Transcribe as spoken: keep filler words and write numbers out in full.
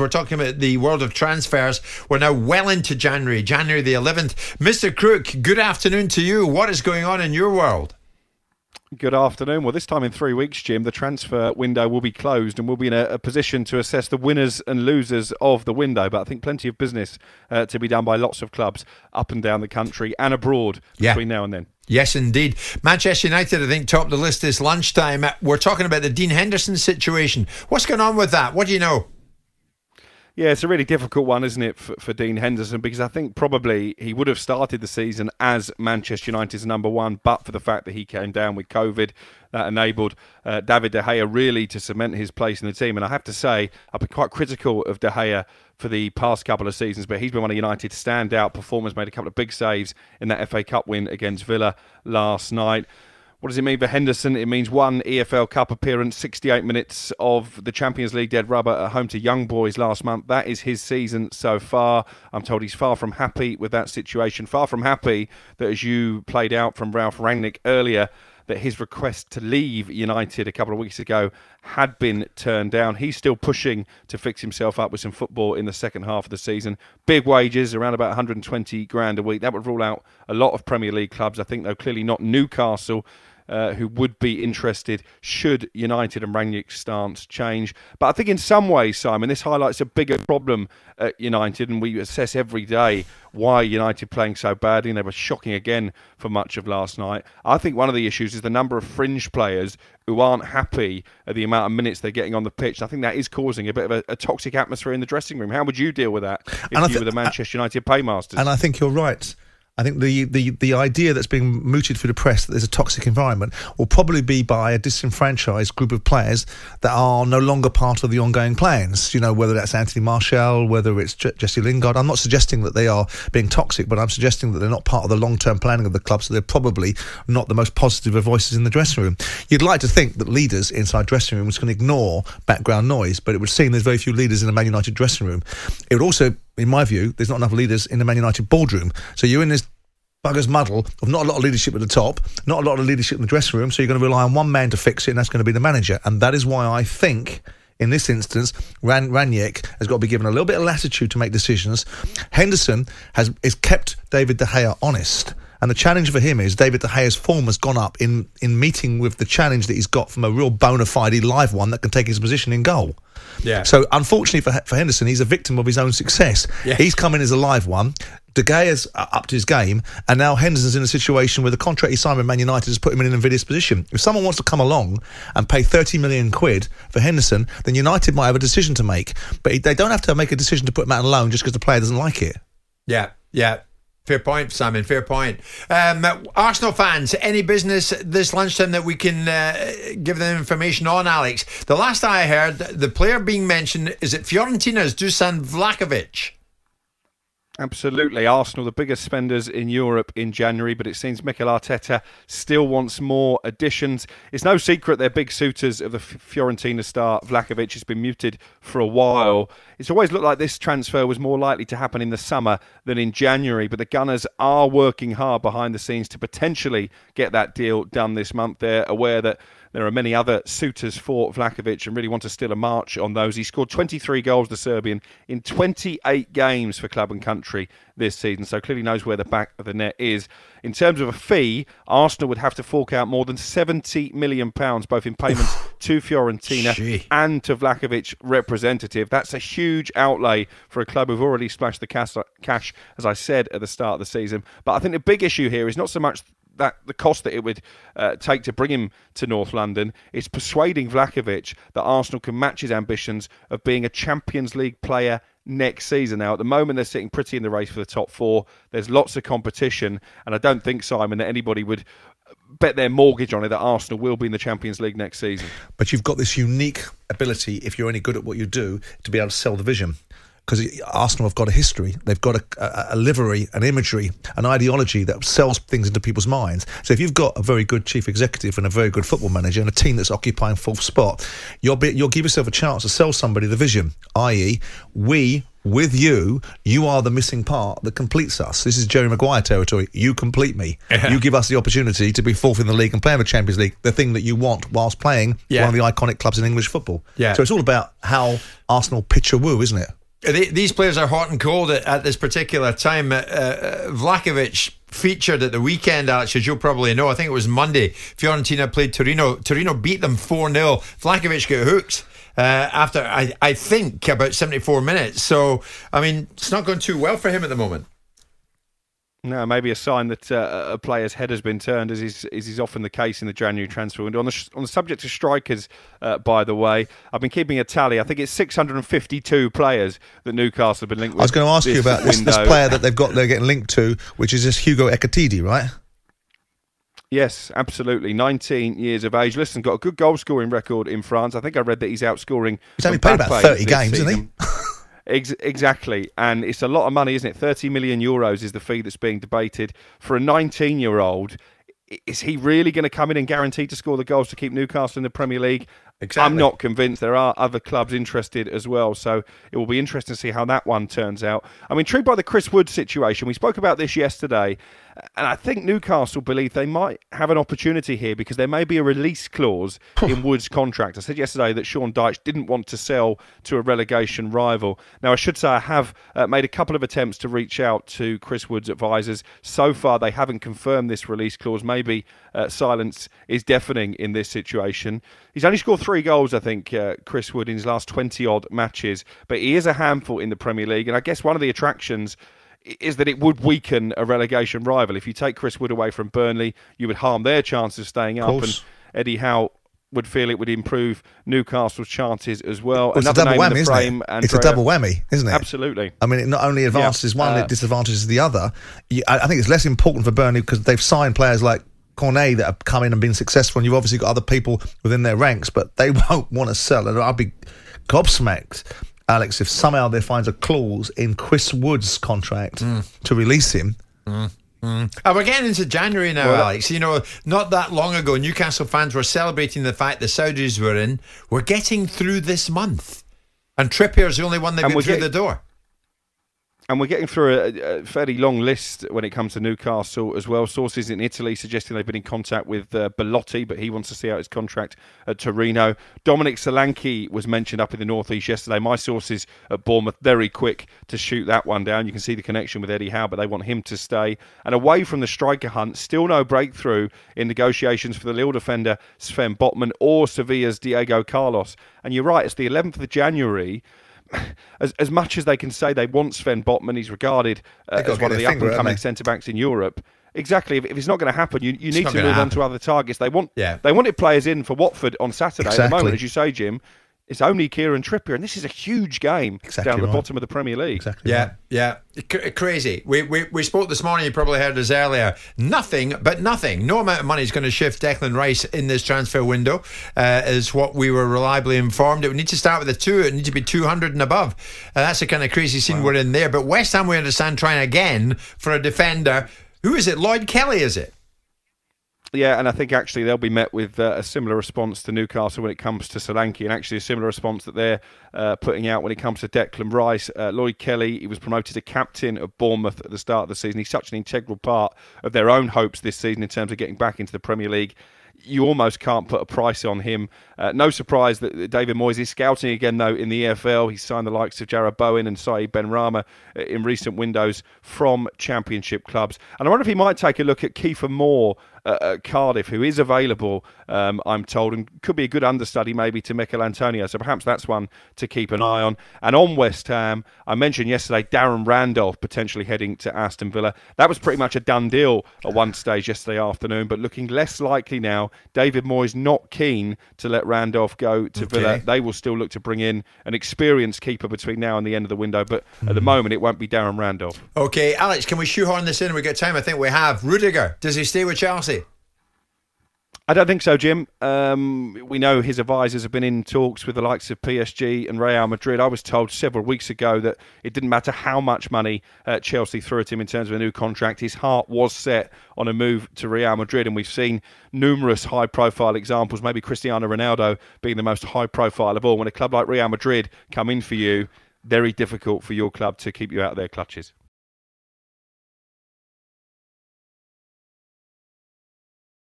We're talking about the world of transfers. We're now well into January, January the eleventh. Mister Crook, good afternoon to you. What is going on in your world? Good afternoon. Well, this time in three weeks, Jim, the transfer window will be closed and we'll be in a, a position to assess the winners and losers of the window. But I think plenty of business uh, to be done by lots of clubs up and down the country and abroad yeah. between now and then. Yes, indeed. Manchester United, I think, topped the list this lunchtime. We're talking about the Dean Henderson situation. What's going on with that? What do you know? Yeah, it's a really difficult one, isn't it, for, for Dean Henderson, because I think probably he would have started the season as Manchester United's number one, but for the fact that he came down with COVID. That enabled uh, David De Gea really to cement his place in the team. And I have to say, I've been quite critical of De Gea for the past couple of seasons, but he's been one of United's standout performers, made a couple of big saves in that F A Cup win against Villa last night. What does it mean for Henderson? It means one E F L Cup appearance, sixty-eight minutes of the Champions League dead rubber at home to Young Boys last month. That is his season so far. I'm told he's far from happy with that situation, far from happy that, as you played out from Ralph Rangnick earlier, that his request to leave United a couple of weeks ago had been turned down. He's still pushing to fix himself up with some football in the second half of the season. Big wages, around about one hundred twenty grand a week. That would rule out a lot of Premier League clubs, I think, though clearly not Newcastle, Uh, who would be interested should United and Rangnick's stance change. But I think in some ways, Simon, this highlights a bigger problem at United, and we assess every day why United playing so badly, and they were shocking again for much of last night. I think one of the issues is the number of fringe players who aren't happy at the amount of minutes they're getting on the pitch. I think that is causing a bit of a, a toxic atmosphere in the dressing room. How would you deal with that if and you were the Manchester United paymasters? And I think you're right. I think the, the, the idea that's being mooted through the press that there's a toxic environment will probably be by a disenfranchised group of players that are no longer part of the ongoing plans, you know, whether that's Anthony Marshall, whether it's Jesse Lingard. I'm not suggesting that they are being toxic, but I'm suggesting that they're not part of the long-term planning of the club, so they're probably not the most positive of voices in the dressing room. You'd like to think that leaders inside dressing rooms can ignore background noise, but it would seem there's very few leaders in a Man United dressing room. It would also, in my view, there's not enough leaders in the Man United boardroom. So you're in this bugger's muddle of not a lot of leadership at the top, not a lot of leadership in the dressing room, so you're going to rely on one man to fix it, and that's going to be the manager. And that is why I think, in this instance, Ran Rangnick has got to be given a little bit of latitude to make decisions. Henderson has, has kept David De Gea honest. And the challenge for him is David De Gea's form has gone up in, in meeting with the challenge that he's got from a real bona fide live one that can take his position in goal. Yeah. So unfortunately for, for Henderson, he's a victim of his own success. Yeah. He's come in as a live one. De Gea's upped his game, and now Henderson's in a situation where the contract he signed with Man United has put him in an invidious position. If someone wants to come along and pay thirty million quid for Henderson, then United might have a decision to make. But they don't have to make a decision to put him out on loan just because the player doesn't like it. Yeah, yeah. Fair point, Simon, fair point. Um, Arsenal fans, any business this lunchtime that we can uh, give them information on, Alex? The last I heard, the player being mentioned is at Fiorentina's Dusan Vlahovic. Absolutely. Arsenal, the biggest spenders in Europe in January, but it seems Mikel Arteta still wants more additions. It's no secret they're big suitors of the Fiorentina star Vlahovic. Has been muted for a while. It's always looked like this transfer was more likely to happen in the summer than in January, but the Gunners are working hard behind the scenes to potentially get that deal done this month. They're aware that there are many other suitors for Vlahovic and really want to steal a march on those. He scored twenty-three goals, the Serbian, in twenty-eight games for club and country this season, so clearly knows where the back of the net is. In terms of a fee, Arsenal would have to fork out more than seventy million pounds, both in payments to Fiorentina Gee. and to Vlahovic representative. That's a huge outlay for a club who've already splashed the cash, as I said, at the start of the season. But I think the big issue here is not so much that the cost that it would uh, take to bring him to North London. Is persuading Vlahovic that Arsenal can match his ambitions of being a Champions League player next season. Now, at the moment, they're sitting pretty in the race for the top four. There's lots of competition, and I don't think, Simon, that anybody would bet their mortgage on it that Arsenal will be in the Champions League next season. But you've got this unique ability, if you're any good at what you do, to be able to sell the vision. Because Arsenal have got a history, they've got a, a, a livery, an imagery, an ideology that sells things into people's minds. So if you've got a very good chief executive and a very good football manager and a team that's occupying fourth spot, you'll, be, you'll give yourself a chance to sell somebody the vision, that is we with you, you are the missing part that completes us. This is Jerry Maguire territory. You complete me. Yeah. You give us the opportunity to be fourth in the league and play in the Champions League, the thing that you want whilst playing yeah. one of the iconic clubs in English football. Yeah. So it's all about how Arsenal pitch a woo, isn't it? These players are hot and cold at, at this particular time. Uh, Vlahovic featured at the weekend, Alex, as you'll probably know. I think it was Monday. Fiorentina played Torino. Torino beat them four nil. Vlahovic got hooked uh, after, I, I think, about seventy-four minutes. So, I mean, it's not going too well for him at the moment. No, maybe a sign that uh, a player's head has been turned, as is, as is often the case in the January transfer window. On the, on the subject of strikers, uh, by the way, I've been keeping a tally. I think it's six hundred fifty-two players that Newcastle have been linked with. I was going to ask you about this, this player that they've got, they're getting linked to, which is this Hugo Ekitike, right? Yes, absolutely. nineteen years of age. Listen, got a good goal-scoring record in France. I think I read that he's outscoring... He's only played about thirty games, isn't he? Exactly, and it's a lot of money, isn't it? thirty million euros is the fee that's being debated for a nineteen-year-old. Is he really going to come in and guarantee to score the goals to keep Newcastle in the Premier League? Exactly. I'm not convinced. There are other clubs interested as well, so it will be interesting to see how that one turns out. I'm intrigued by the Chris Wood situation. We spoke about this yesterday, and I think Newcastle believe they might have an opportunity here because there may be a release clause in Wood's contract. I said yesterday that Sean Dyche didn't want to sell to a relegation rival. Now, I should say I have uh, made a couple of attempts to reach out to Chris Wood's advisors. So far, they haven't confirmed this release clause. Maybe uh, silence is deafening in this situation. He's only scored three Three goals, I think, uh, Chris Wood, in his last twenty-odd matches. But he is a handful in the Premier League. And I guess one of the attractions is that it would weaken a relegation rival. If you take Chris Wood away from Burnley, you would harm their chances of staying up. And Eddie Howe would feel it would improve Newcastle's chances as well. well it's Another a double whammy, frame, isn't it? It's a double whammy, isn't it? Absolutely. I mean, it not only advances yeah. one, uh, it disadvantages the other. I think it's less important for Burnley because they've signed players like Cornet that have come in and been successful, and you've obviously got other people within their ranks, but they won't want to sell. And I'd be gobsmacked, Alex, if somehow there finds a clause in Chris Wood's contract mm. to release him. Mm. Mm. And we're getting into January now, well, Alex. You know, not that long ago, Newcastle fans were celebrating the fact the Saudis were in. We're getting through this month, and Trippier's the only one that got through the door. And we're getting through a, a fairly long list when it comes to Newcastle as well. Sources in Italy suggesting they've been in contact with uh, Belotti, but he wants to see out his contract at Torino. Dominic Solanke was mentioned up in the northeast yesterday. My sources at Bournemouth, very quick to shoot that one down. You can see the connection with Eddie Howe, but they want him to stay. And away from the striker hunt, still no breakthrough in negotiations for the Lille defender Sven Botman or Sevilla's Diego Carlos. And you're right, it's the eleventh of January. As, as much as they can say they want Sven Botman, he's regarded uh, as one of the up-and-coming centre-backs in Europe. Exactly. If, if it's not going to happen, you, you need to move on to other targets. They want yeah. they wanted players in for Watford on Saturday. Exactly. At the moment, as you say, Jim, it's only Kieran Trippier, and this is a huge game exactly down the right. bottom of the Premier League. Exactly yeah, right. yeah. C crazy. We, we we spoke this morning, you probably heard us earlier. Nothing but nothing. No amount of money is going to shift Declan Rice in this transfer window, uh, is what we were reliably informed. It would need to start with a two. It would need to be two hundred and above. Uh, that's the kind of crazy scene wow. we're in there. But West Ham, we understand, trying again for a defender. Who is it? Lloyd Kelly, is it? Yeah, and I think actually they'll be met with uh, a similar response to Newcastle when it comes to Solanke, and actually a similar response that they're uh, putting out when it comes to Declan Rice. Uh, Lloyd Kelly, he was promoted to captain of Bournemouth at the start of the season. He's such an integral part of their own hopes this season in terms of getting back into the Premier League. You almost can't put a price on him. Uh, no surprise that David Moyes is scouting again, though, in the E F L. He's signed the likes of Jarrod Bowen and Saeed Benrahma in recent windows from Championship clubs. And I wonder if he might take a look at Kiefer Moore uh, at Cardiff, who is available, um, I'm told, and could be a good understudy maybe to Mikel Antonio. So perhaps that's one to keep an eye on. And on West Ham, I mentioned yesterday Darren Randolph potentially heading to Aston Villa. That was pretty much a done deal at one stage yesterday afternoon, but looking less likely now. David Moyes not keen to let Randolph go to okay. Villa. They will still look to bring in an experienced keeper between now and the end of the window, but mm. at the moment it won't be Darren Randolph. Okay, Alex, can we shoehorn this in and we get time? I think we have. Rudiger, does he stay with Chelsea? I don't think so, Jim. Um, we know his advisors have been in talks with the likes of P S G and Real Madrid. I was told several weeks ago that it didn't matter how much money uh, Chelsea threw at him in terms of a new contract. His heart was set on a move to Real Madrid, and we've seen numerous high-profile examples, maybe Cristiano Ronaldo being the most high-profile of all. When a club like Real Madrid come in for you, very difficult for your club to keep you out of their clutches.